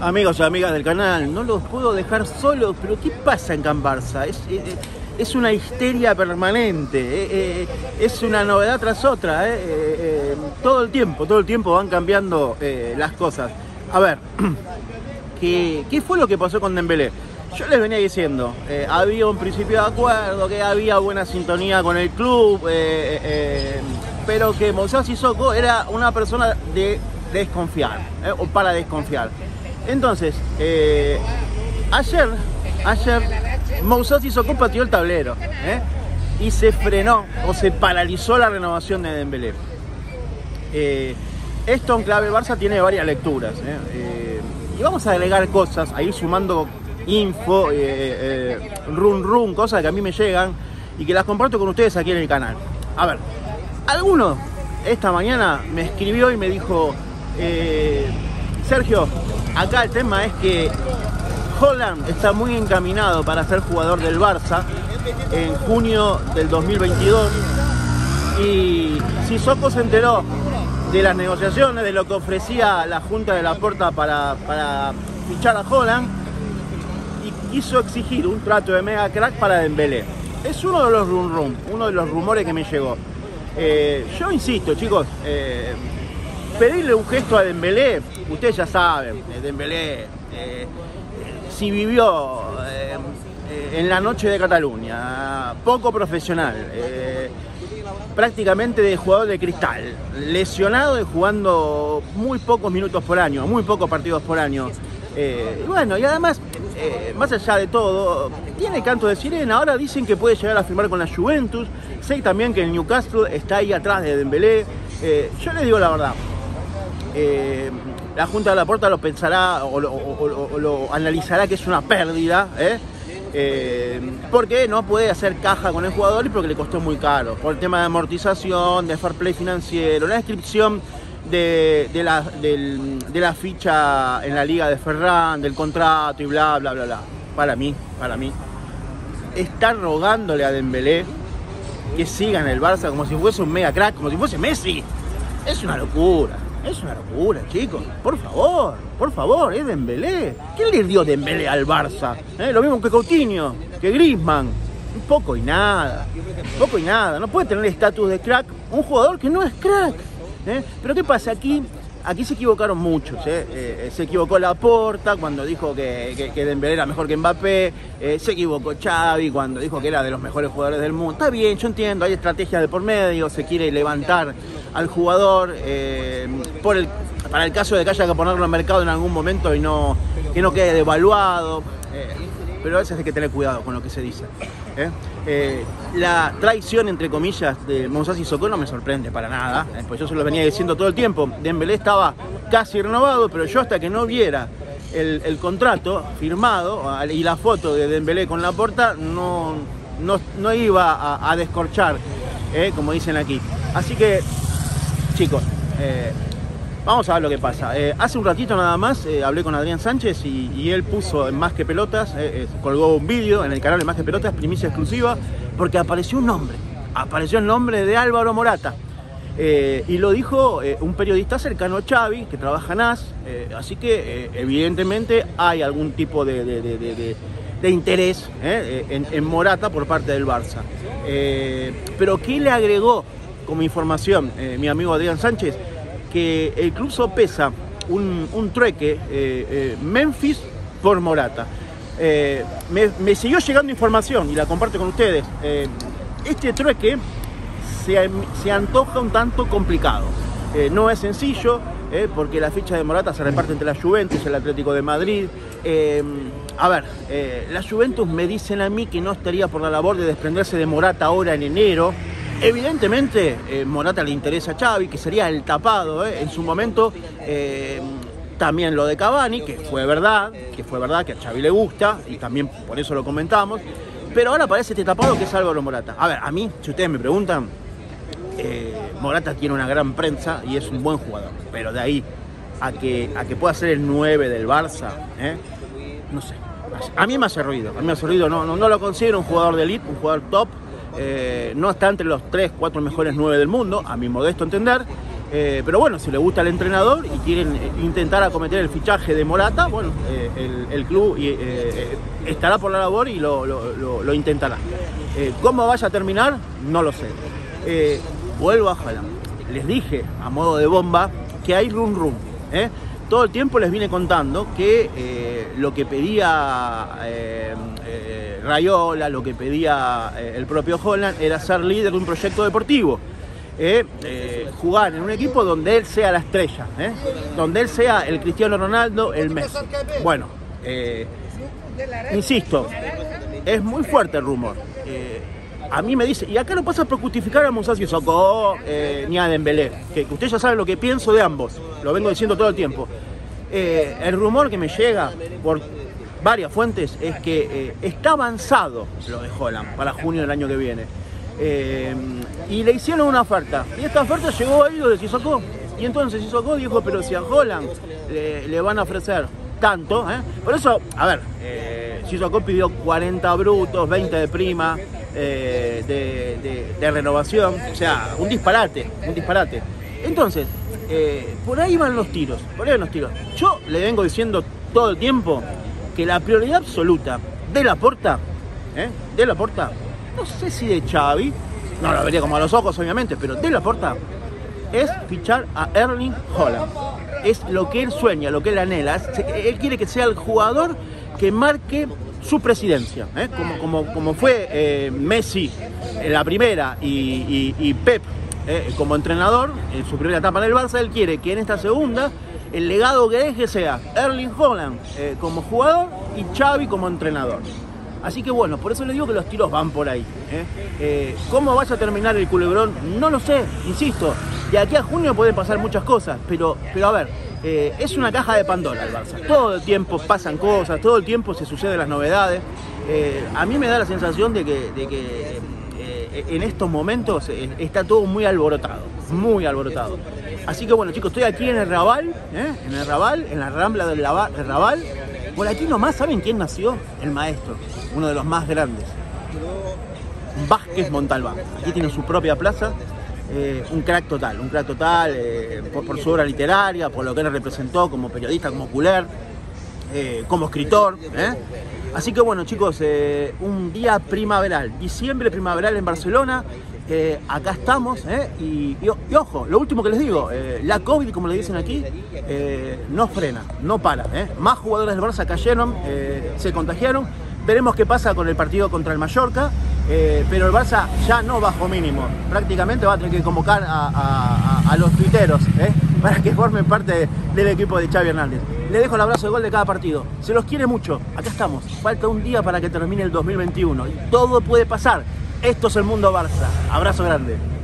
Amigos y amigas del canal, no los puedo dejar solos, pero ¿qué pasa en Can Barça? Es una histeria permanente, es una novedad tras otra, todo el tiempo van cambiando las cosas. A ver, ¿qué fue lo que pasó con Dembélé? Yo les venía diciendo, había un principio de acuerdo, que había buena sintonía con el club, pero que Moussa Sissoko era una persona de desconfiar, o para desconfiar. Entonces, ayer Moussa Sissoko pateó el tablero y se frenó o se paralizó la renovación de Dembélé. Esto en clave Barça tiene varias lecturas. Y vamos a agregar cosas, a ir sumando info, run, cosas que a mí me llegan y que las comparto con ustedes aquí en el canal. A ver, alguno esta mañana me escribió y me dijo, Sergio, acá el tema es que Haaland está muy encaminado para ser jugador del Barça en junio del 2022 y Sissoko se enteró de las negociaciones, de lo que ofrecía la Junta de Laporta para fichar a Haaland, y quiso exigir un trato de mega crack para Dembélé. Es uno de los rumores que me llegó. Yo insisto, chicos, pedirle un gesto a Dembélé, ustedes ya saben, Dembélé, si vivió en la noche de Cataluña, poco profesional, prácticamente de jugador de cristal, lesionado y jugando muy pocos minutos por año, muy pocos partidos por año. Bueno, y además, más allá de todo, tiene canto de sirena. Ahora dicen que puede llegar a firmar con la Juventus. Sé también que el Newcastle está ahí atrás de Dembélé. Yo les digo la verdad, la Junta de Laporta lo pensará o lo analizará que es una pérdida, porque no puede hacer caja con el jugador y porque le costó muy caro, por el tema de amortización, de fair play financiero, la inscripción de la ficha en la liga de Ferran, del contrato y bla, bla, bla, bla. Para mí, está rogándole a Dembélé que siga en el Barça como si fuese un mega crack, como si fuese Messi. Es una locura, chicos. Por favor, es Dembélé. ¿Quién le dio Dembélé al Barça? Lo mismo que Coutinho, que Griezmann. Poco y nada. No puede tener estatus de crack un jugador que no es crack. Pero ¿qué pasa? Aquí se equivocaron muchos. Se equivocó Laporta cuando dijo que Dembélé era mejor que Mbappé. Se equivocó Xavi cuando dijo que era de los mejores jugadores del mundo. Está bien, yo entiendo, hay estrategias de por medio, se quiere levantar al jugador para el caso de que haya que ponerlo al mercado en algún momento y no que no quede devaluado. Pero a veces hay que tener cuidado con lo que se dice. La traición, entre comillas, de Moussa Sissoko no me sorprende para nada, pues yo se lo venía diciendo todo el tiempo. Dembélé estaba casi renovado, pero yo hasta que no viera el contrato firmado y la foto de Dembélé con Laporta, no iba a descorchar, como dicen aquí. Así que, chicos, vamos a ver lo que pasa. Hace un ratito nada más hablé con Adrián Sánchez y él puso en Más que Pelotas, colgó un vídeo en el canal de Más que Pelotas, primicia exclusiva, porque apareció un nombre. Apareció el nombre de Álvaro Morata. Y lo dijo un periodista cercano a Xavi, que trabaja en AS. Así que, evidentemente, hay algún tipo de interés en Morata por parte del Barça. Pero ¿qué le agregó como información mi amigo Adrián Sánchez? Que el club sopesa un trueque Memphis por Morata. Me siguió llegando información y la comparto con ustedes. Este trueque se antoja un tanto complicado. No es sencillo, porque la ficha de Morata se reparte entre la Juventus y el Atlético de Madrid. A ver, la Juventus me dicen a mí que no estaría por la labor de desprenderse de Morata ahora en enero. Evidentemente, Morata le interesa a Xavi, que sería el tapado en su momento. También lo de Cavani, que fue verdad, que a Xavi le gusta, y también por eso lo comentamos. Pero ahora aparece este tapado que es Álvaro Morata. A ver, a mí, si ustedes me preguntan, Morata tiene una gran prensa y es un buen jugador. Pero de ahí a que pueda ser el 9 del Barça, no sé. A mí me hace ruido, no lo considero un jugador de elite, un jugador top. No está entre los 3, 4 mejores 9 del mundo, a mi modesto entender, Pero bueno, si le gusta el entrenador y quieren intentar acometer el fichaje de Morata, bueno, el club estará por la labor y lo intentará. ¿Cómo vaya a terminar? No lo sé. Vuelvo a Haaland. Les dije, a modo de bomba, que hay rum rum. Todo el tiempo les vine contando que lo que pedía Raiola, lo que pedía el propio Haaland era ser líder de un proyecto deportivo. Jugar en un equipo donde él sea la estrella, donde él sea el Cristiano Ronaldo, el Messi. Bueno, insisto, es muy fuerte el rumor. A mí me dice, y acá no pasa por justificar a Moussa Sissoko ni a Dembélé, que ustedes ya saben lo que pienso de ambos, lo vengo diciendo todo el tiempo. El rumor que me llega por varias fuentes es que está avanzado lo de Haaland para junio del año que viene. Y le hicieron una oferta, y esta oferta llegó a ellos de Sissoko, y entonces Sissoko dijo, pero si a Haaland le van a ofrecer tanto, por eso, a ver, Sissoko pidió 40 brutos, 20 de prima, de renovación, o sea, un disparate. Entonces, por ahí van los tiros, Yo le vengo diciendo todo el tiempo que la prioridad absoluta de Laporta, no sé si de Xavi, no lo vería como a los ojos obviamente, pero de Laporta, es fichar a Erling Haaland. Es lo que él sueña, lo que él anhela. Él quiere que sea el jugador que marque su presidencia, como fue Messi en la primera y Pep como entrenador en su primera etapa en el Barça. Él quiere que en esta segunda el legado que deje sea Erling Haaland como jugador y Xavi como entrenador. Así que bueno, por eso les digo que los tiros van por ahí. ¿Cómo vaya a terminar el culebrón? No lo sé, insisto. De aquí a junio pueden pasar muchas cosas, pero a ver, es una caja de Pandora el Barça. Todo el tiempo pasan cosas, todo el tiempo se suceden las novedades. A mí me da la sensación de que en estos momentos está todo muy alborotado, Así que bueno, chicos, estoy aquí en el Raval, en la Rambla del Raval. Por aquí nomás, ¿saben quién nació? El maestro, uno de los más grandes, Vázquez Montalbán. Aquí tiene su propia plaza, un crack total, por su obra literaria, por lo que él representó como periodista, como culer, como escritor. Así que bueno, chicos, un día primaveral, diciembre primaveral en Barcelona. Acá estamos, y ojo, lo último que les digo, la COVID, como le dicen aquí, no frena, no para. Más jugadores del Barça cayeron, se contagiaron. Veremos qué pasa con el partido contra el Mallorca, pero el Barça ya no bajó mínimo. Prácticamente va a tener que convocar a los tuiteros para que formen parte del equipo de Xavi Hernández. Les dejo el abrazo de gol de cada partido. Se los quiere mucho. Acá estamos. Falta un día para que termine el 2021. Y todo puede pasar. Esto es el Mundo Barça. Abrazo grande.